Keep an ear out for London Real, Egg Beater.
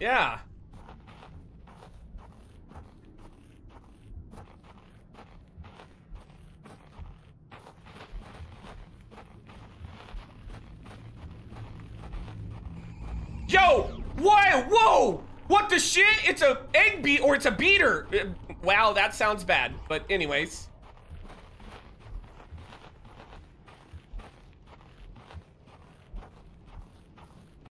Yeah. Yo! Why? Whoa! What the shit? It's a egg beat, or it's a beater. Wow, that sounds bad. But anyways.